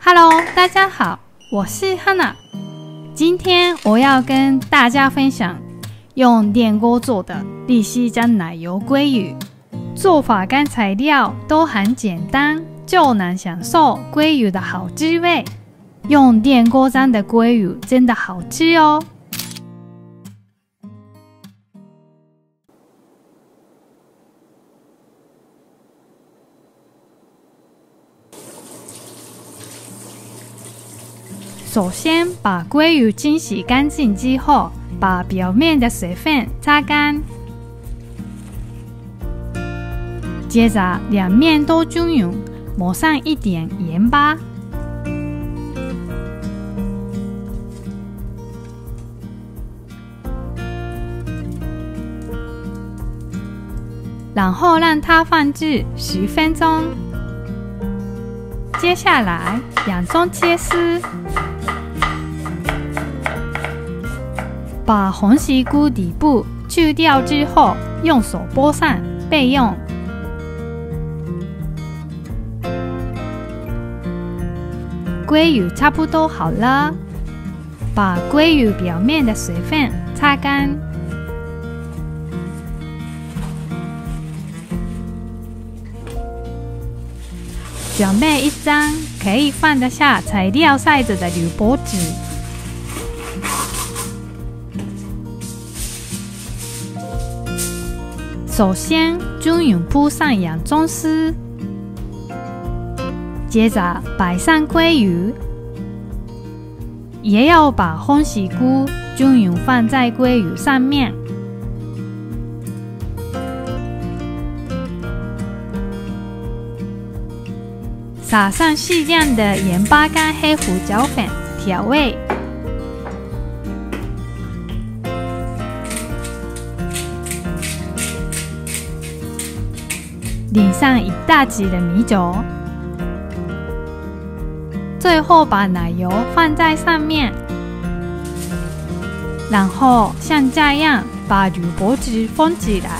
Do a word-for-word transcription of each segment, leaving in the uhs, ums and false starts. Hello， 大家好，我是 Hana。今天我要跟大家分享用电锅做的利息酱奶油鲑鱼。做法跟材料都很简单，就能享受鲑鱼的好滋味。用电锅蒸的鲑鱼真的好吃哦。首先把鲑鱼清洗干净之后，把表面的水分擦干。接着两面都均匀，抹上一点盐巴。然后让它放置十分钟。接下来，洋葱切丝。 把红旗菇底部去掉之后，用手剥散备用。鲑鱼差不多好了，把鲑鱼表面的水分擦干。表面一张可以放得下材料塞着的铝箔纸。 首先，均匀铺上洋葱丝，接着摆上鲑鱼，也要把红喜菇均匀放在鲑鱼上面。撒上适量的盐巴跟黑胡椒粉调味。 淋上一大匙的米酒，最后把奶油放在上面，然后像这样把铝箔纸封起来，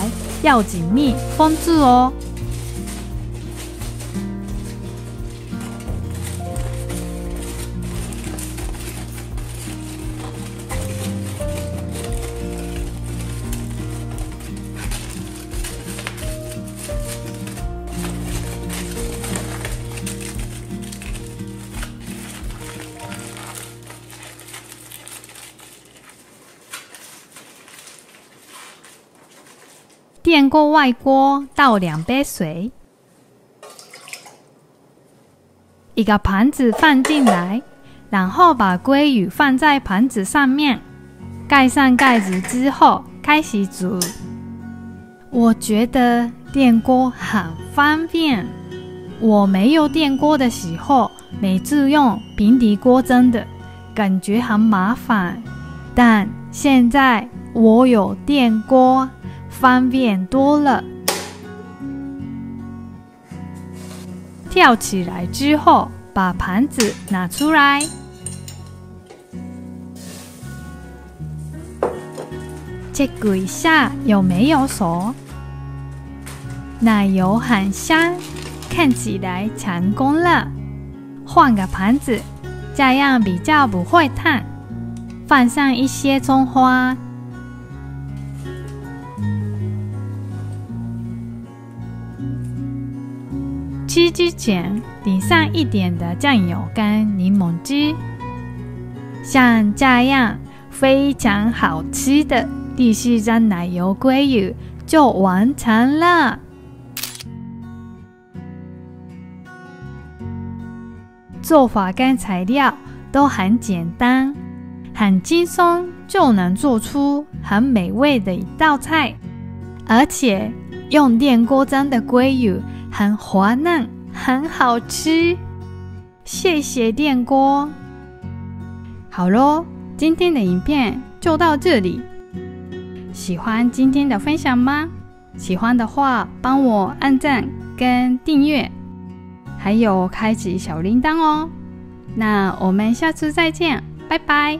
要紧密封住哦。电锅外锅倒两杯水，一个盘子放进来，然后把鲑鱼放在盘子上面，盖上盖子之后开始煮。我觉得电锅很方便，我没有电锅的时候，每次用平底锅蒸的，感觉很麻烦，但现在我有电锅。 方便多了。跳起来之后，把盘子拿出来，check 一下有没有熟。奶油很香，看起来成功了。换个盘子，这样比较不会烫。放上一些葱花。 吃之前淋上一点的酱油跟柠檬汁，像这样非常好吃的利息酱奶油鲑鱼就完成了。做法跟材料都很简单，很轻松就能做出很美味的一道菜，而且用电锅蒸的鲑鱼。 很滑嫩，很好吃。谢谢电锅。好咯，今天的影片就到这里。喜欢今天的分享吗？喜欢的话，帮我按赞跟订阅，还有开启小铃铛哦。那我们下次再见，拜拜。